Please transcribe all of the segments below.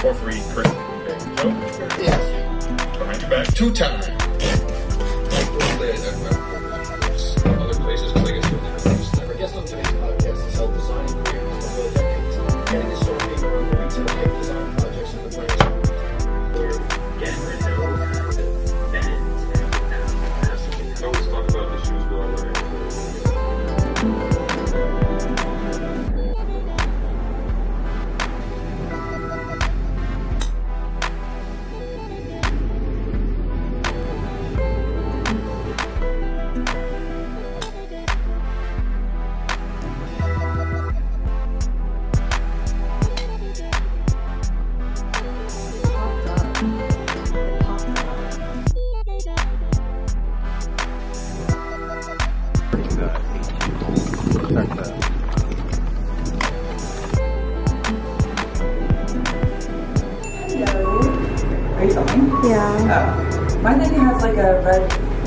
For free, Chris. So, yes. Behind your back. 2 times. Other places, because I guess you'll never understand. I guess on today's podcast, the self-designing career is a really active getting a sort of paper on the retail game design projects in the brand. We're getting rid of it. I always talk about the shoes going right. Yeah. Oh. My thing has like a red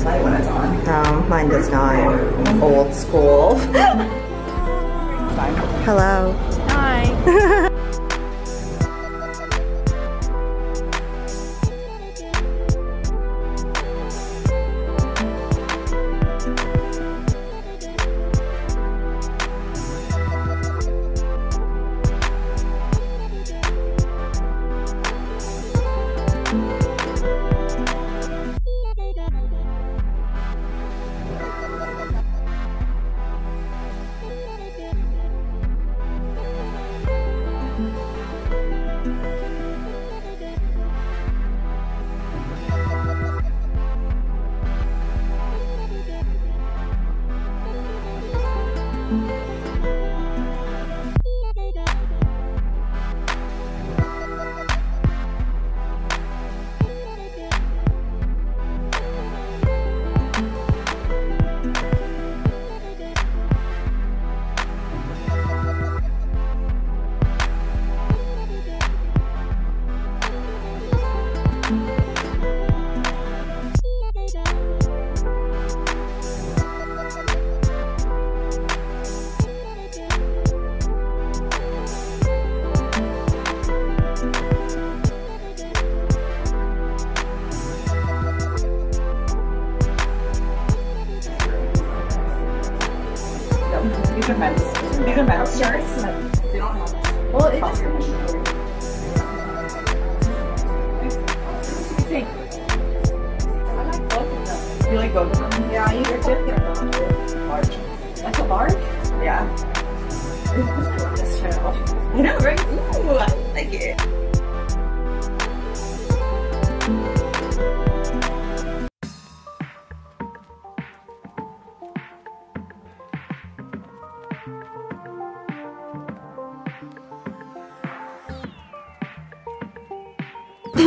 light when it's on. No, mine does not. Old school. Hello. Hi. These are men's. These are men's shirts. They don't have this. Well, it is commercial. I like both of them. You like both of them? Yeah, you did. Large. That's a large? Yeah. This channel. I know, right? Ooh, I like it. You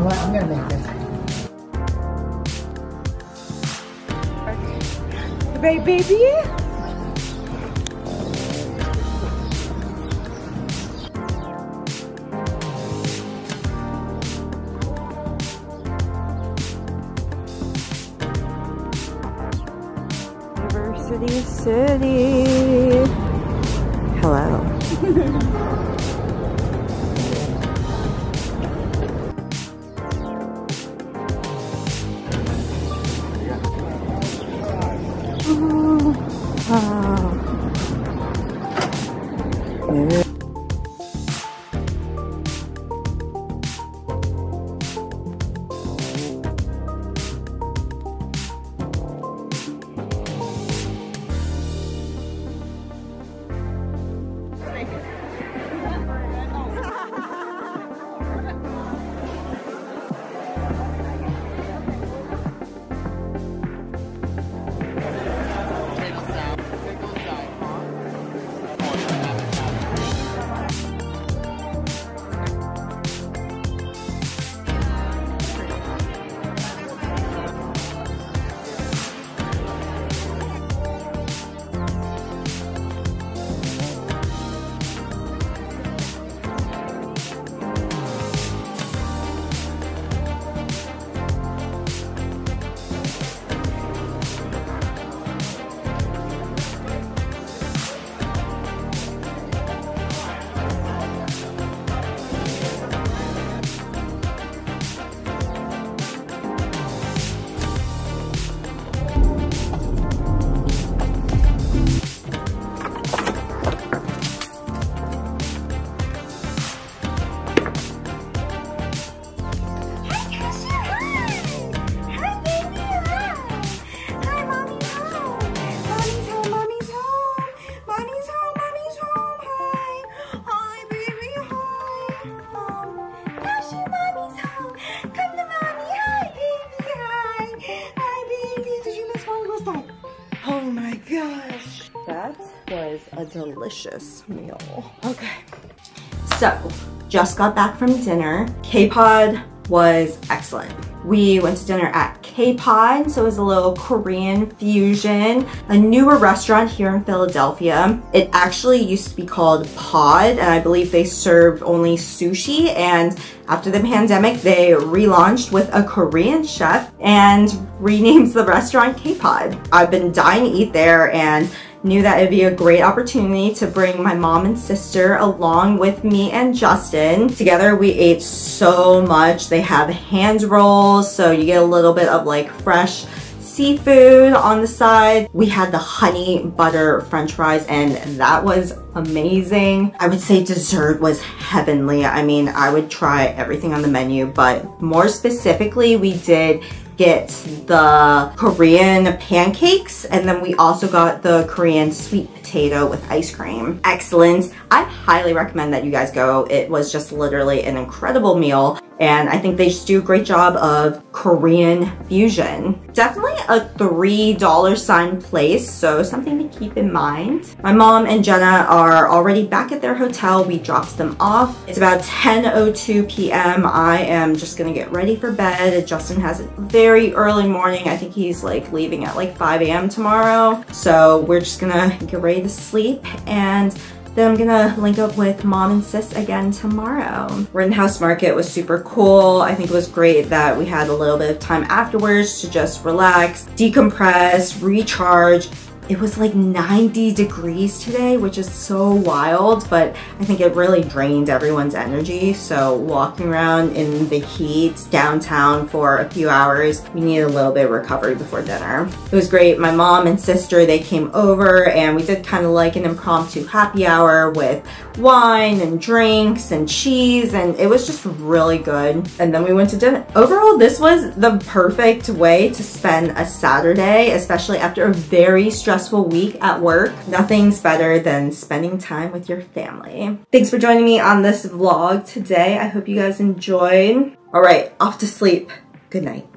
know what? I'm gonna make this. Right, baby? City. Hello. a delicious meal. Okay, so just got back from dinner. K-Pod was excellent. We went to dinner at K-Pod, so it was a little Korean fusion, a newer restaurant here in Philadelphia. It actually used to be called Pod, and I believe they served only sushi, and after the pandemic, they relaunched with a Korean chef and renamed the restaurant K-Pod. I've been dying to eat there and knew that it'd be a great opportunity to bring my mom and sister along with me and Justin. Together we ate so much. They have hand rolls, so you get a little bit of like fresh seafood on the side. We had the honey butter french fries and that was amazing. I would say dessert was heavenly. I mean, I would try everything on the menu, but more specifically, we did get the Korean pancakes, and then we also got the Korean sweet potato with ice cream. Excellent. I highly recommend that you guys go. It was just literally an incredible meal, and I think they just do a great job of Korean fusion. Definitely a $3 sign place, so something to keep in mind. My mom and Jenna are already back at their hotel. We dropped them off. It's about 10:02 p.m. I am just gonna get ready for bed. Justin has a very early morning. I think he's like leaving at like 5 a.m. tomorrow. So we're just gonna get ready to sleep, and then I'm gonna link up with mom and sis again tomorrow. Rittenhouse Market was super cool. I think it was great that we had a little bit of time afterwards to just relax, decompress, recharge. It was like 90 degrees today, which is so wild, but I think it really drained everyone's energy. So walking around in the heat downtown for a few hours, we need a little bit of recovery before dinner. It was great. My mom and sister, they came over and we did kind of like an impromptu happy hour with wine and drinks and cheese, and it was just really good. And then we went to dinner. Overall, this was the perfect way to spend a Saturday, especially after a very stressful week at work. Nothing's better than spending time with your family. Thanks for joining me on this vlog today. I hope you guys enjoyed. All right, off to sleep. Good night.